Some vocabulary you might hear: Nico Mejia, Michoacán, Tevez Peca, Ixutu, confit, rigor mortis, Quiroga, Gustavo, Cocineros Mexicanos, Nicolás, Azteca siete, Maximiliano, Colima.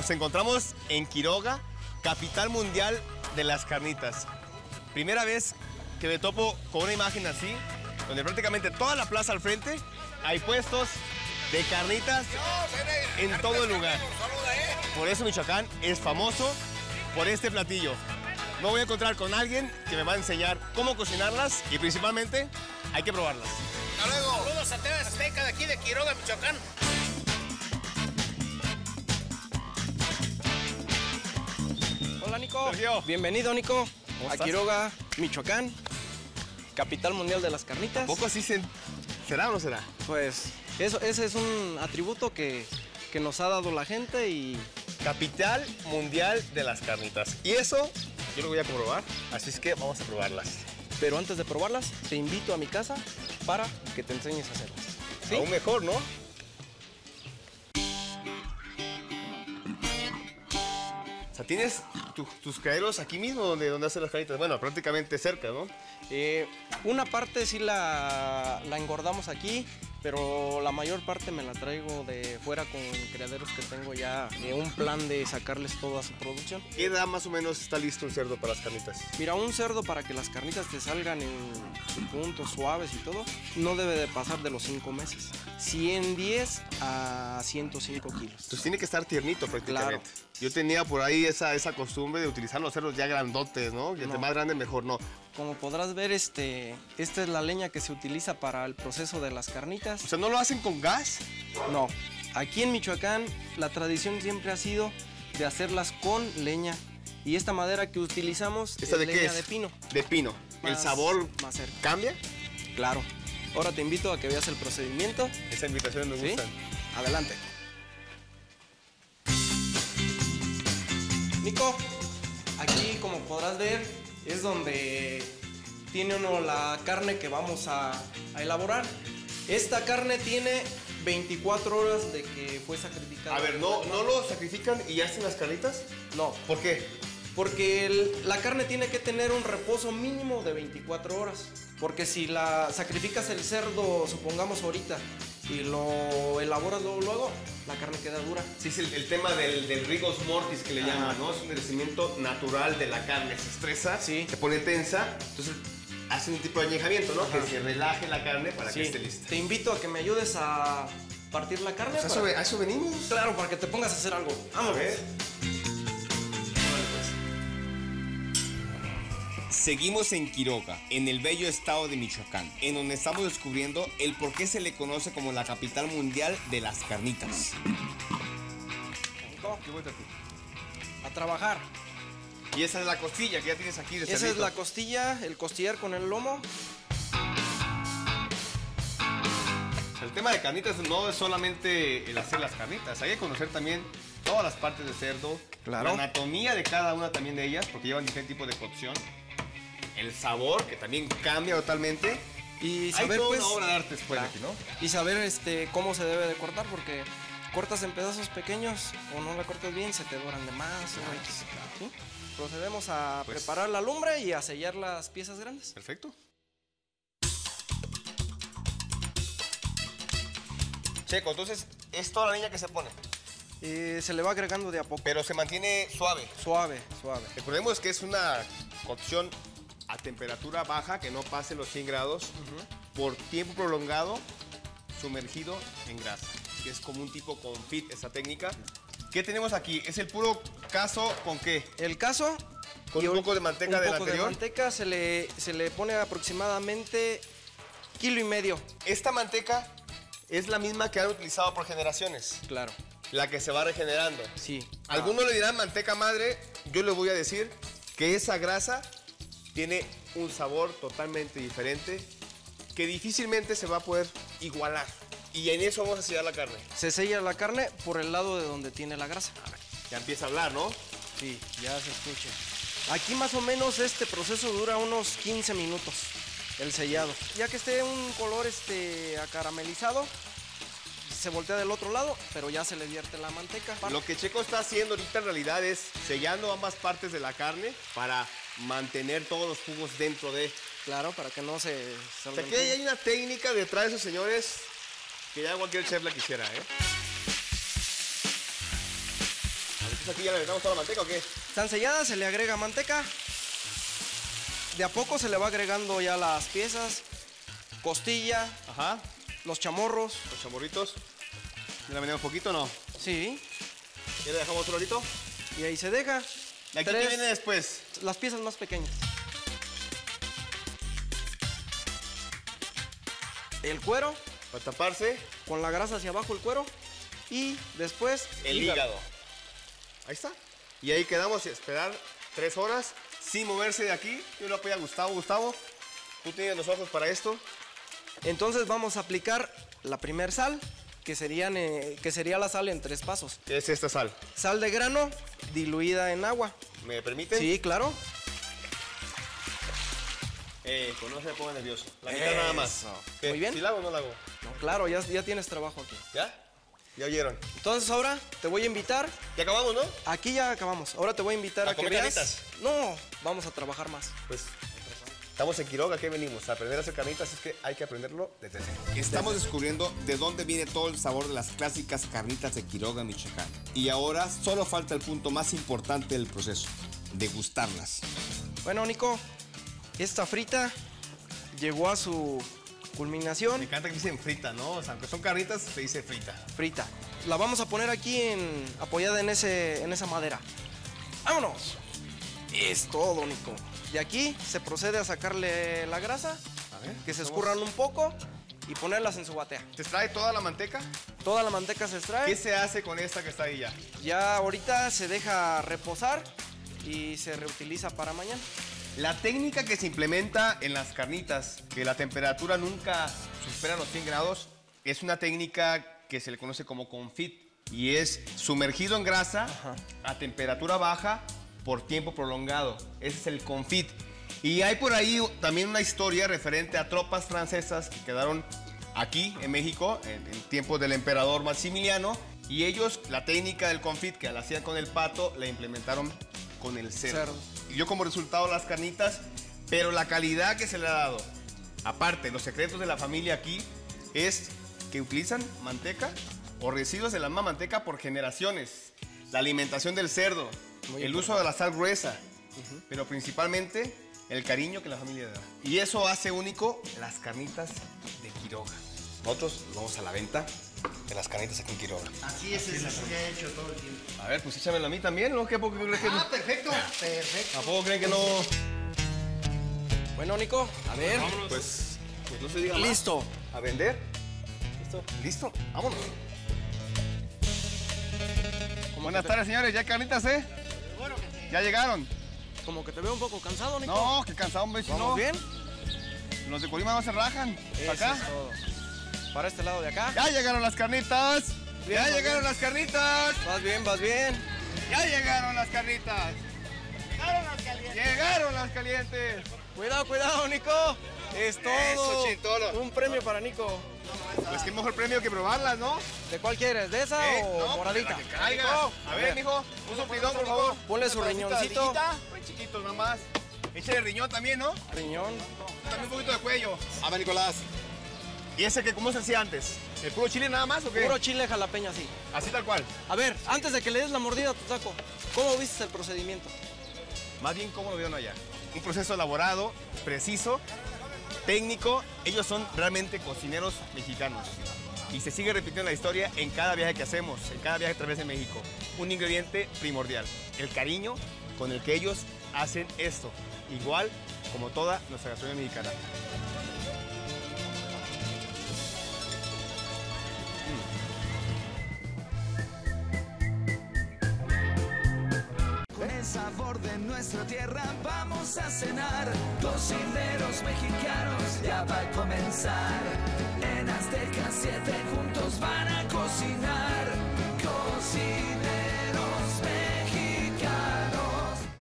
Nos encontramos en Quiroga, capital mundial de las carnitas. Primera vez que me topo con una imagen así, donde prácticamente toda la plaza al frente hay puestos de carnitas en todo el lugar. Por eso Michoacán es famoso por este platillo. Me voy a encontrar con alguien que me va a enseñar cómo cocinarlas y principalmente hay que probarlas. Hasta luego. Saludos a Tevez Peca de aquí de Quiroga, Michoacán. Hola, Nico. Sergio. Bienvenido, Nico, a Quiroga, Michoacán, capital mundial de las carnitas. ¿A poco así será o no será? Pues eso, ese es un atributo que nos ha dado la gente y... Capital mundial de las carnitas. Y eso yo lo voy a probar, así es que vamos a probarlas. Pero antes de probarlas, te invito a mi casa para que te enseñes a hacerlas. ¿Sí? Aún mejor, ¿no? O sea, tienes tus caeros aquí mismo donde hacen las carnitas. Bueno, prácticamente cerca, ¿no? Una parte sí la engordamos aquí, pero la mayor parte me la traigo de fuera con criaderos que tengo ya un plan de sacarles toda su producción. ¿Qué edad más o menos está listo un cerdo para las carnitas? Mira, un cerdo para que las carnitas te salgan en puntos suaves y todo, no debe de pasar de los 5 meses. 110 a 105 kilos. Entonces tiene que estar tiernito prácticamente. Claro. Yo tenía por ahí esa costumbre de utilizar los cerdos ya grandotes, ¿no? Y entre más grande mejor, ¿no? Como podrás ver, esta es la leña que se utiliza para el proceso de las carnitas. O sea, ¿no lo hacen con gas? No. Aquí en Michoacán la tradición siempre ha sido de hacerlas con leña. Y esta madera que utilizamos es leña de pino. De pino. ¿El sabor cambia? Claro. Ahora te invito a que veas el procedimiento. Esa invitación me gusta. ¿Sí? Adelante. Nico, aquí como podrás ver es donde tiene uno la carne que vamos a elaborar. Esta carne tiene 24 horas de que fue sacrificada. A ver, ¿no lo sacrifican y hacen las carnitas? No. ¿Por qué? Porque la carne tiene que tener un reposo mínimo de 24 horas. Porque si la sacrificas el cerdo, supongamos ahorita, y lo elaboras luego, la carne queda dura. Sí, es el tema del rigor mortis que le llaman, ¿no? Es un endurecimiento natural de la carne. Se estresa, se pone tensa, entonces hace un tipo de añejamiento, ¿no? Ajá. Que se relaje la carne para que esté lista. Te invito a que me ayudes a partir la carne. Pues ¿a eso venimos? Claro, para que te pongas a hacer algo. Vamos. Seguimos en Quiroga, en el bello estado de Michoacán, en donde estamos descubriendo el por qué se le conoce como la capital mundial de las carnitas. A trabajar. Y esa es la costilla que ya tienes aquí de cerrito. Esa es la costilla, el costillar con el lomo. El tema de carnitas no es solamente el hacer las carnitas, hay que conocer también todas las partes de cerdo, la anatomía de cada una también de ellas, porque llevan diferente tipo de cocción. El sabor, que también cambia totalmente. Y saber, hay toda una obra de arte después de aquí, ¿no? Y saber cómo se debe de cortar, porque cortas en pedazos pequeños o no la cortas bien, se te doran de más. ¿Sí? Procedemos a preparar la lumbre y a sellar las piezas grandes. Perfecto. Checo, entonces, ¿es toda la leña que se pone? Se le va agregando de a poco. Pero se mantiene suave. Suave, suave. Recordemos que es una cocción a temperatura baja, que no pase los 100 grados, por tiempo prolongado, sumergido en grasa, que es como un tipo confit, esa técnica. ¿Qué tenemos aquí? ¿Es el puro caso con qué? El caso... Con un poco de manteca del anterior. Un poco de manteca, se le pone aproximadamente 1,5 kilos. Esta manteca es la misma que han utilizado por generaciones. Claro. La que se va regenerando. Sí. Algunos le dirán manteca madre, yo le voy a decir que esa grasa tiene un sabor totalmente diferente que difícilmente se va a poder igualar. Y en eso vamos a sellar la carne. Se sella la carne por el lado de donde tiene la grasa. A ver, ya empieza a hablar, ¿no? Sí, ya se escucha. Aquí más o menos este proceso dura unos 15 minutos, el sellado. Ya que esté un color acaramelizado, se voltea del otro lado, pero ya se le vierte la manteca. Lo que Checo está haciendo ahorita en realidad es sellando ambas partes de la carne para mantener todos los jugos dentro de... Claro, para que no se... Aquí hay una técnica detrás de esos señores que ya cualquier chef la quisiera, ¿eh? A ver, Entonces aquí ya le agregamos toda la manteca, ¿o qué? Están selladas, se le agrega manteca. De a poco se le va agregando ya las piezas, costilla, ajá, los chamorros. Los chamorritos. ¿Le la metemos poquito o no? Sí. ¿Ya le dejamos otro horito? Y ahí se deja. ¿Y aquí qué viene después? Las piezas más pequeñas. El cuero. Para taparse. Con la grasa hacia abajo el cuero. Y después el hígado. Ahí está. Y ahí quedamos a esperar 3 horas sin moverse de aquí. Yo le apoyo a Gustavo. Gustavo, tú tienes los ojos para esto. Entonces vamos a aplicar la primer sal, que sería la sal en 3 pasos. ¿Qué es esta sal? Sal de grano diluida en agua. ¿Me permite? Sí, claro. No se ponga nervioso. La mitad nada más. ¿Qué? Muy bien. ¿Sí la hago o no la hago? No, claro, ya tienes trabajo aquí. ¿Ya? ¿Ya oyeron? Entonces ahora te voy a invitar... ¿Ya acabamos, no? Aquí ya acabamos. Ahora te voy a invitar a que veas... ¿A comer canitas? No, vamos a trabajar más. Pues... Estamos en Quiroga, ¿qué venimos? A aprender a hacer carnitas, es que hay que aprenderlo desde cero. Estamos descubriendo de dónde viene todo el sabor de las clásicas carnitas de Quiroga, Michoacán. Y ahora solo falta el punto más importante del proceso, degustarlas. Bueno, Nico, esta frita llegó a su culminación. Me encanta que dicen frita, ¿no? O sea, aunque son carnitas, se dice frita. Frita. La vamos a poner aquí apoyada en esa madera. ¡Vámonos! Es todo, Nico. De aquí se procede a sacarle la grasa, a ver, que se escurran un poco y ponerlas en su batea. ¿Se extrae toda la manteca? Toda la manteca se extrae. ¿Qué se hace con esta que está ahí ya? Ya ahorita se deja reposar y se reutiliza para mañana. La técnica que se implementa en las carnitas, que la temperatura nunca supera los 100 grados, es una técnica que se le conoce como confit y es sumergido en grasa, ajá, a temperatura baja por tiempo prolongado. Ese es el confit. Y hay por ahí también una historia referente a tropas francesas que quedaron aquí en México en tiempos del emperador Maximiliano, y ellos la técnica del confit que la hacían con el pato la implementaron con el cerdo. Y yo como resultado las carnitas, pero la calidad que se le ha dado, aparte los secretos de la familia aquí, es que utilizan manteca o residuos de la misma manteca por generaciones, la alimentación del cerdo, muy el importante uso de la sal gruesa, uh-huh, pero principalmente el cariño que la familia da. Y eso hace único las carnitas de Quiroga. Nosotros vamos a la venta de las carnitas aquí en Quiroga. Así es, se ha hecho todo el tiempo. A ver, pues échamelo a mí también, ¿no? ¿Qué poco crees que no? Ah, perfecto, perfecto. ¿A poco creen que no? Bueno, Nico, a ver. Vámonos. Pues no se diga más. Listo. A vender. Listo. Listo, vámonos. Buenas tardes, señores. ¿Ya hay carnitas, eh? ¿Ya llegaron? Como que te veo un poco cansado, Nico. No, que cansado, hombre. ¿Vamos bien? Los de Colima no se rajan. Para acá. Es todo. Para este lado de acá. ¡Ya llegaron las carnitas! ¡Ya llegaron las carnitas! Vas bien, vas bien. ¡Ya llegaron las carnitas! ¡Llegaron las calientes! ¡Llegaron las calientes! Cuidado, cuidado, Nico. Es todo. Eso, un premio para Nico. Pues qué mejor premio que probarlas, ¿no? ¿De cuál quieres? ¿De esa o no, moradita? Que caiga. A ver, mijo, un soplidón, por favor. Ponle su riñoncito. Muy chiquito, nomás. Échale riñón también, ¿no? Riñón. También un poquito de cuello. A ver, Nicolás. ¿Y ese que cómo se hacía antes? ¿El puro chile nada más o qué? Puro chile jalapeño, así. Así tal cual. A ver, antes de que le des la mordida a tu taco, ¿cómo viste el procedimiento? Más bien, ¿cómo lo vieron allá? Un proceso elaborado, preciso, técnico. Ellos son realmente cocineros mexicanos y se sigue repitiendo la historia en cada viaje que hacemos, en cada viaje a través de México. Un ingrediente primordial, el cariño con el que ellos hacen esto, igual como toda nuestra gastronomía mexicana. Sabor de nuestra tierra, vamos a cenar. Cocineros Mexicanos, ya va a comenzar. En Azteca 7 juntos van a cocinar.